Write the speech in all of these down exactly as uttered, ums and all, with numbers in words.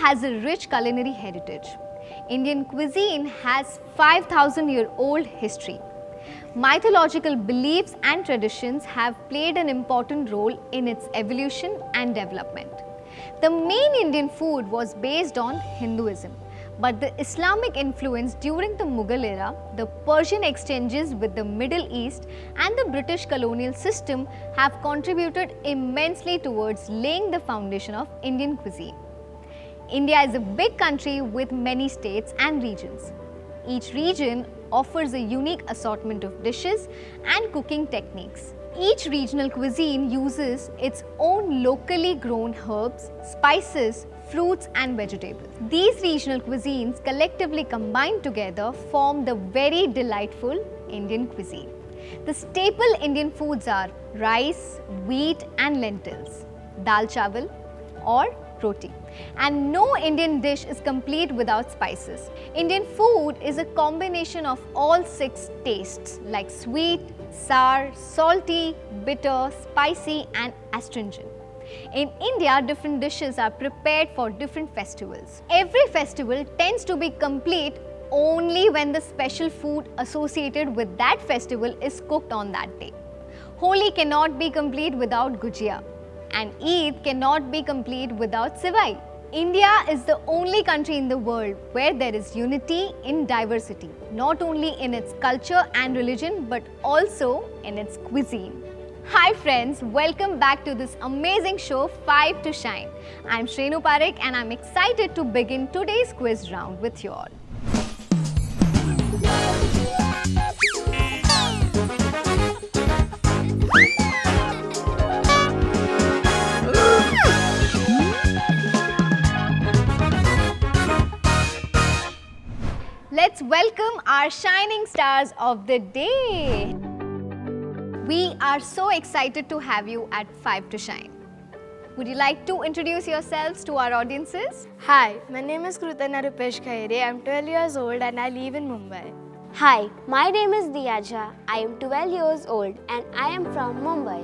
has a rich culinary heritage. Indian cuisine has five thousand year old history. Mythological beliefs and traditions have played an important role in its evolution and development. The main Indian food was based on Hinduism, but the Islamic influence during the Mughal era, the Persian exchanges with the Middle East and the British colonial system have contributed immensely towards laying the foundation of Indian cuisine. India is a big country with many states and regions. Each region offers a unique assortment of dishes and cooking techniques. Each regional cuisine uses its own locally grown herbs, spices, fruits and vegetables. These regional cuisines collectively combined together form the very delightful Indian cuisine. The staple Indian foods are rice, wheat and lentils, dal chawal or roti. And no Indian dish is complete without spices. Indian food is a combination of all six tastes like sweet, sour, salty, bitter, spicy and astringent. In India, different dishes are prepared for different festivals. Every festival tends to be complete only when the special food associated with that festival is cooked on that day. Holi cannot be complete without gujia. And Eid cannot be complete without Sivai. India is the only country in the world where there is unity in diversity, not only in its culture and religion, but also in its cuisine. Hi friends, welcome back to this amazing show, Five to Shine. I'm Shrenu Parikh and I'm excited to begin today's quiz round with you all. Let's welcome our shining stars of the day. We are so excited to have you at Five to Shine. Would you like to introduce yourselves to our audiences? Hi, my name is Krutana Rupesh Khairi. I'm twelve years old and I live in Mumbai. Hi, my name is Diyaja. I am twelve years old and I am from Mumbai.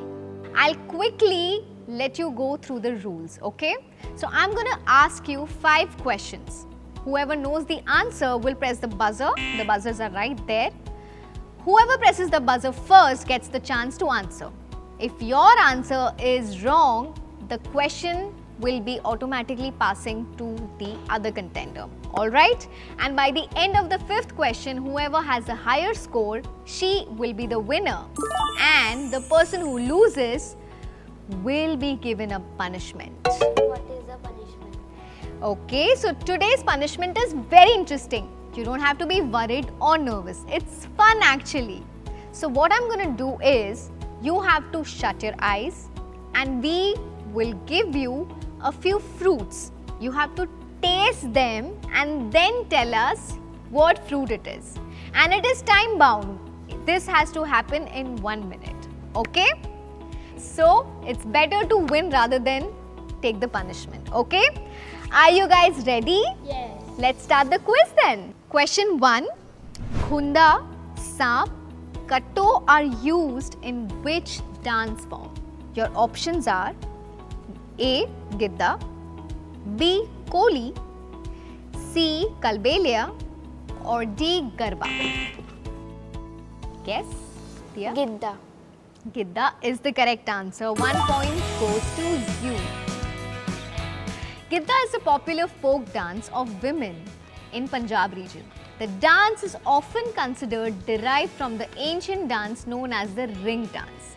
I'll quickly let you go through the rules, okay? So I'm gonna ask you five questions. Whoever knows the answer will press the buzzer. The buzzers are right there. Whoever presses the buzzer first gets the chance to answer. If your answer is wrong, the question will be automatically passing to the other contender. Alright? And by the end of the fifth question, whoever has a higher score, she will be the winner. And the person who loses will be given a punishment. What is a punishment? Okay, so today's punishment is very interesting. You don't have to be worried or nervous. It's fun actually. So what I'm going to do is, you have to shut your eyes and we will give you a few fruits. You have to taste them and then tell us what fruit it is. And it is time bound. This has to happen in one minute. Okay? So it's better to win rather than take the punishment. Okay? Are you guys ready? Yes. Let's start the quiz then. Question one. Khunda, saap, katto are used in which dance form? Your options are A. Gidda, B. Kohli, C. Kalbeliya or D. Garba. Guess? Diya? Gidda. Gidda is the correct answer. One point goes to you. Gidda is a popular folk dance of women in Punjab region. The dance is often considered derived from the ancient dance known as the ring dance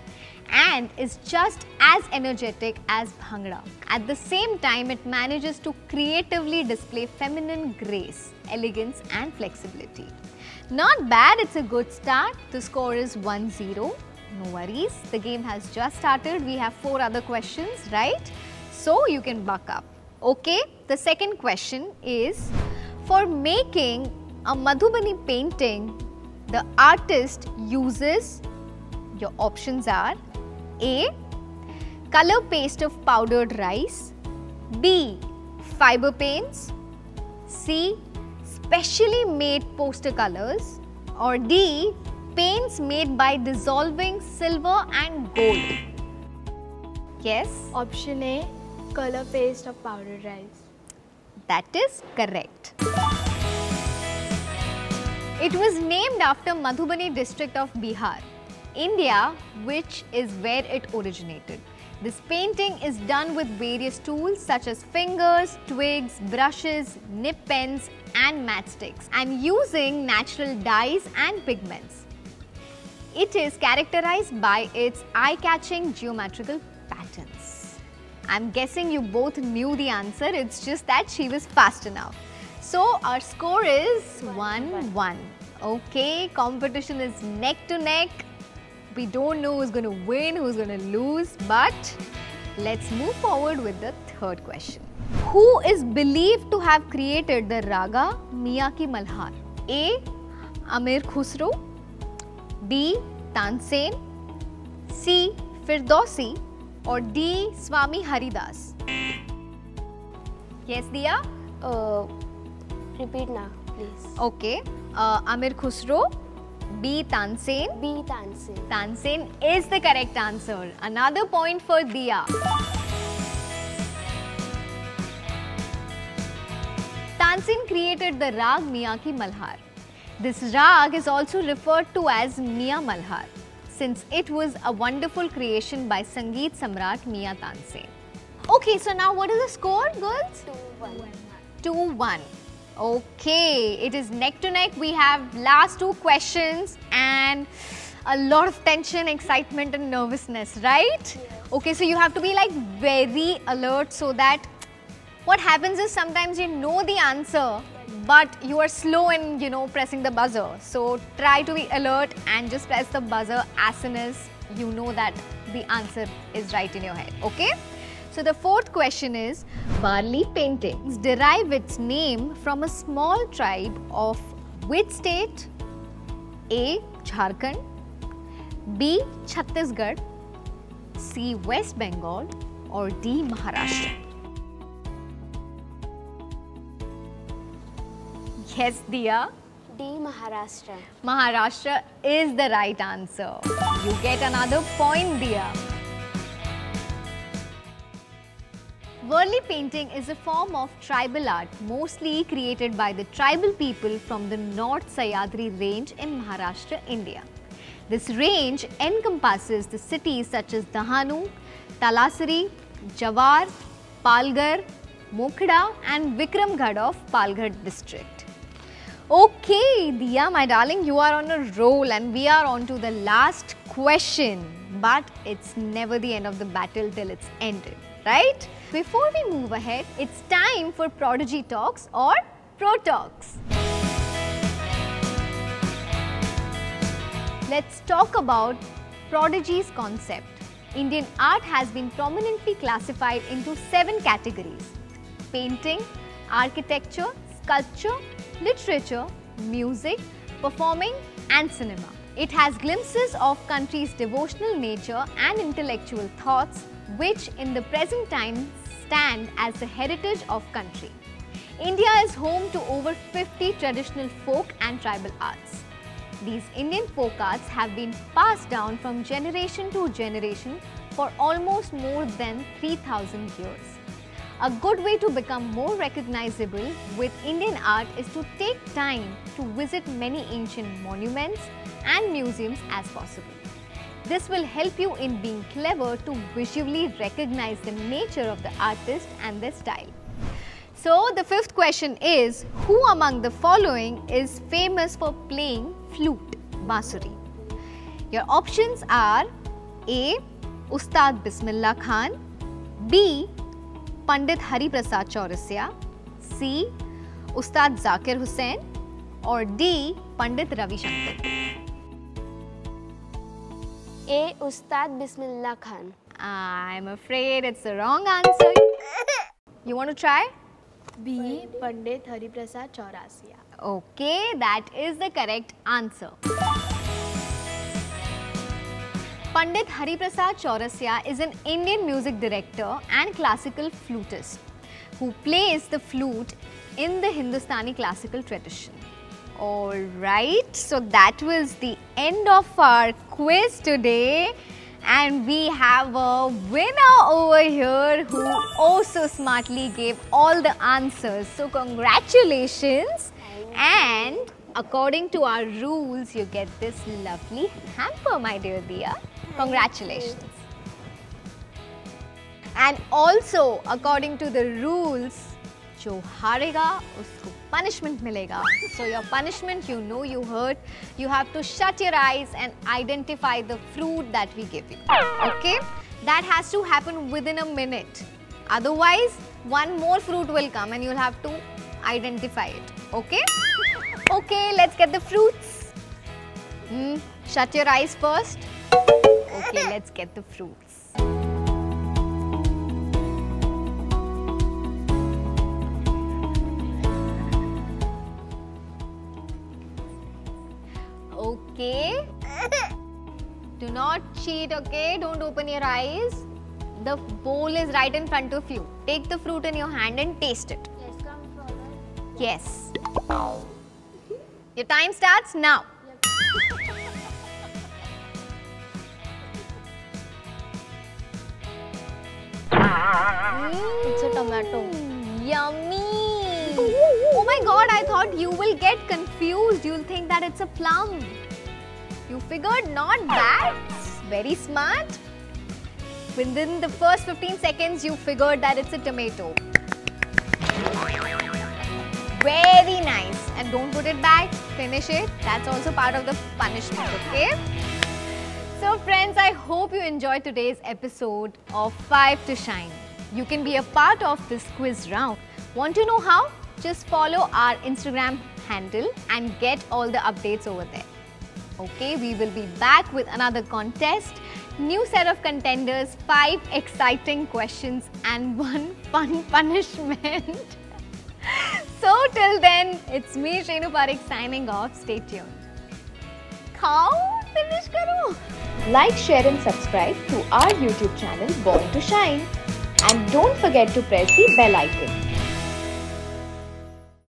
and is just as energetic as Bhangra. At the same time, it manages to creatively display feminine grace, elegance and flexibility. Not bad, it's a good start. The score is one zero. No worries, the game has just started. We have four other questions, right? So you can buck up. Okay, the second question is, for making a Madhubani painting, the artist uses, your options are A. Color paste of powdered rice, B. Fiber paints, C. Specially made poster colors or D. Paints made by dissolving silver and gold. Yes? Option A. Color paste of powdered rice. That is correct. It was named after Madhubani district of Bihar, India, which is where it originated. This painting is done with various tools such as fingers, twigs, brushes, nib pens and matchsticks, and using natural dyes and pigments. It is characterized by its eye-catching geometrical patterns. I'm guessing you both knew the answer, it's just that she was fast enough. So our score is one one. Okay, competition is neck to neck. We don't know who's going to win, who's going to lose, but let's move forward with the third question. Who is believed to have created the Raga Miyan Ki Malhar? A. Amir Khusru, B. Tansen, C. Firdausi or D. Swami Haridas? Yes, Diya? Uh, repeat now, please. Okay. Uh, Amir Khusru, B. Tansen. B. Tansen. Tansen is the correct answer. Another point for Diya. Tansen created the Rag Miyan Ki Malhar. This rag is also referred to as Miyan Malhar since it was a wonderful creation by Sangeet Samrat Mian Tansen. Okay, so now what is the score, girls? two one. two one. Okay, it is neck to neck. We have last two questions and a lot of tension, excitement and nervousness, right? Yes. Okay, so you have to be like very alert so that what happens is sometimes you know the answer but you are slow in, you know, pressing the buzzer. So try to be alert and just press the buzzer as soon as you know that the answer is right in your head, okay? So the fourth question is, Warli paintings derive its name from a small tribe of which state? A. Jharkhand, B. Chhattisgarh, C. West Bengal or D. Maharashtra? Yes, Diya? D. Maharashtra. Maharashtra is the right answer. You get another point, Diya. Warli painting is a form of tribal art mostly created by the tribal people from the North Sahyadri range in Maharashtra, India. This range encompasses the cities such as Dahanu, Talasari, Jawar, Palgar, Mokhada and Vikramghad of Palgar district. Okay, Diya, my darling, you are on a roll and we are on to the last question. But it's never the end of the battle till it's ended, right? Before we move ahead, it's time for Prodigy Talks or Pro Talks. Let's talk about Prodigy's concept. Indian art has been prominently classified into seven categories: painting, architecture, sculpture, literature, music, performing and cinema. It has glimpses of country's devotional nature and intellectual thoughts, which in the present time stand as the heritage of country. India is home to over fifty traditional folk and tribal arts. These Indian folk arts have been passed down from generation to generation for almost more than three thousand years. A good way to become more recognizable with Indian art is to take time to visit many ancient monuments and museums as possible. This will help you in being clever to visually recognize the nature of the artist and their style. So the fifth question is, who among the following is famous for playing flute, Bansuri? Your options are A. Ustad Bismillah Khan, B. Pandit Hari Prasad Chaurasia, C. Ustad Zakir Hussain or D. Pandit Ravi Shankar? A. Ustad Bismillah Khan. I'm afraid it's the wrong answer. You want to try? B. Pandit Hari Prasad Chaurasia. Okay, that is the correct answer. Pandit Hari Prasad Chaurasia is an Indian music director and classical flutist who plays the flute in the Hindustani classical tradition. Alright, so that was the end of our quiz today And we have a winner over here who also smartly gave all the answers. So congratulations. And according to our rules, you get this lovely hamper, my dear Diya. Congratulations. And also, according to the rules, जो हारेगा उसको punishment मिलेगा. So your punishment, you know you heard. You have to shut your eyes and identify the fruit that we give you. Okay? That has to happen within a minute. Otherwise, one more fruit will come and you'll have to identify it. Okay? Okay, let's get the fruits. Hmm. Shut your eyes first. Okay, let's get the fruits. Okay. Do not cheat, okay? Don't open your eyes. The bowl is right in front of you. Take the fruit in your hand and taste it. Yes, come forward. Yes. Your time starts now. Mm, it's a tomato. Yummy. Oh my God, I thought you will get confused. You'll think that it's a plum. You figured not that. Very smart. Within the first fifteen seconds, you figured that it's a tomato. Very nice. And don't put it back. Finish it. That's also part of the punishment, okay? So friends, I hope you enjoyed today's episode of Five to Shine. You can be a part of this quiz round. Want to know how? Just follow our Instagram handle and get all the updates over there. Okay, we will be back with another contest, new set of contenders, five exciting questions and one fun punishment. So till then, it's me Shrenu Parikh signing off. Stay tuned. Khao, finish karo. Like, share and subscribe to our YouTube channel Born to Shine. And don't forget to press the bell icon.